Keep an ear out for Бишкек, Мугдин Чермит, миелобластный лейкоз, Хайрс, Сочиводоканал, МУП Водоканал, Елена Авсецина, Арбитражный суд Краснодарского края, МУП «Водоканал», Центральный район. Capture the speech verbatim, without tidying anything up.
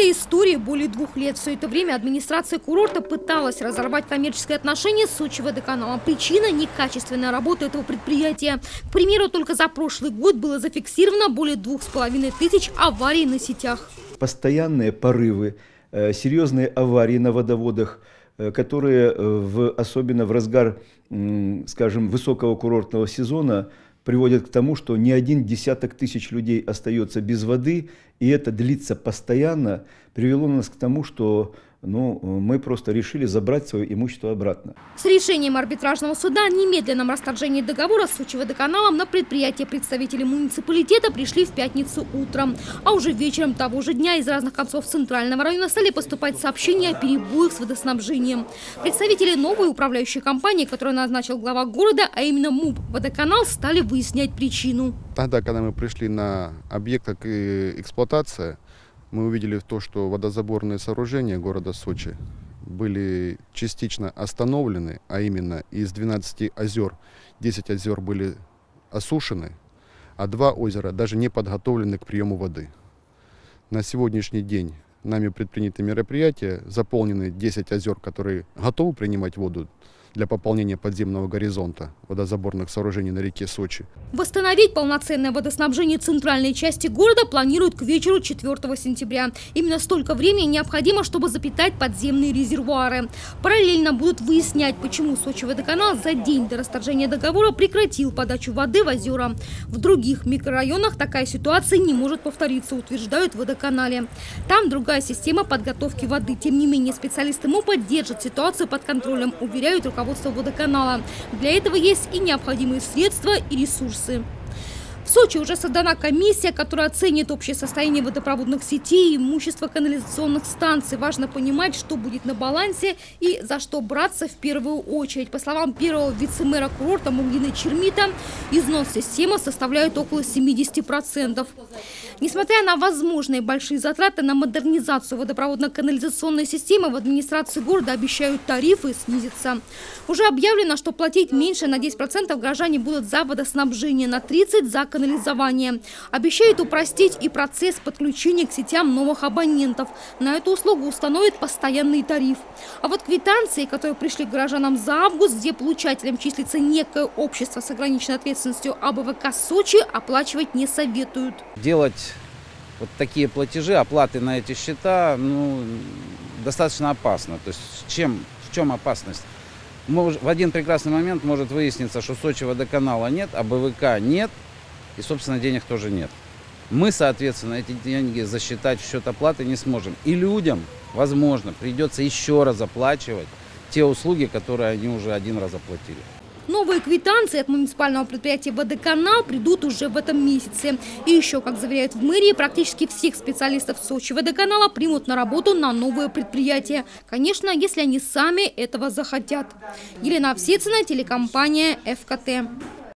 этой истории более двух лет. Все это время администрация курорта пыталась разорвать коммерческие отношения с Сочиводоканалом. Причина – некачественная работа этого предприятия. К примеру, только за прошлый год было зафиксировано более двух с половиной тысяч аварий на сетях. Постоянные порывы, серьезные аварии на водоводах, которые в, особенно в разгар, скажем, высокого курортного сезона приводят к тому, что не один десяток тысяч людей остается без воды, и это длится постоянно, привело нас к тому, что ну, мы просто решили забрать свое имущество обратно. С решением арбитражного суда о немедленном расторжении договора с Сочиводоканалом на предприятие представители муниципалитета пришли в пятницу утром. А уже вечером того же дня из разных концов центрального района стали поступать сообщения о перебоях с водоснабжением. Представители новой управляющей компании, которую назначил глава города, а именно МУП «Водоканал», стали выяснять причину. Тогда, когда мы пришли на объект как эксплуатация, мы увидели то, что водозаборные сооружения города Сочи были частично остановлены, а именно из двенадцати озер десять озер были осушены, а два озера даже не подготовлены к приему воды. На сегодняшний день нами предприняты мероприятия, заполнены десять озер, которые готовы принимать воду для пополнения подземного горизонта водозаборных сооружений на реке Сочи. Восстановить полноценное водоснабжение центральной части города планируют к вечеру четвёртого сентября. Именно столько времени необходимо, чтобы запитать подземные резервуары. Параллельно будут выяснять, почему Сочиводоканал за день до расторжения договора прекратил подачу воды в озера. В других микрорайонах такая ситуация не может повториться, утверждают в водоканале. Там другая система подготовки воды. Тем не менее, специалисты МУПа держат ситуацию под контролем, уверяют руководитель. Руководство водоканала. Для этого есть и необходимые средства, и ресурсы. В Сочи уже создана комиссия, которая оценит общее состояние водопроводных сетей и имущество канализационных станций. Важно понимать, что будет на балансе и за что браться в первую очередь. По словам первого вице-мэра курорта Мугдина Чермита, износ системы составляет около семидесяти процентов. Несмотря на возможные большие затраты на модернизацию водопроводно-канализационной системы, в администрации города обещают тарифы снизиться. Уже объявлено, что платить меньше на десять процентов горожане будут за водоснабжение, на тридцать процентов за канализование. Обещают упростить и процесс подключения к сетям новых абонентов. На эту услугу установят постоянный тариф. А вот квитанции, которые пришли к горожанам за август, где получателем числится некое общество с ограниченной ответственностью А Б В К Сочи, оплачивать не советуют. Делать вот такие платежи, оплаты на эти счета, ну, достаточно опасно. То есть чем, в чем опасность? В один прекрасный момент может выясниться, что Сочиводоканала нет, А Б В К нет и, собственно, денег тоже нет. Мы, соответственно, эти деньги засчитать в счет оплаты не сможем. И людям, возможно, придется еще раз оплачивать те услуги, которые они уже один раз оплатили. Новые квитанции от муниципального предприятия «Водоканал» придут уже в этом месяце. И еще, как заверяют в мэрии, практически всех специалистов Сочиводоканала примут на работу на новое предприятие. Конечно, если они сами этого захотят. Елена Авсецина, телекомпания Ф К Т.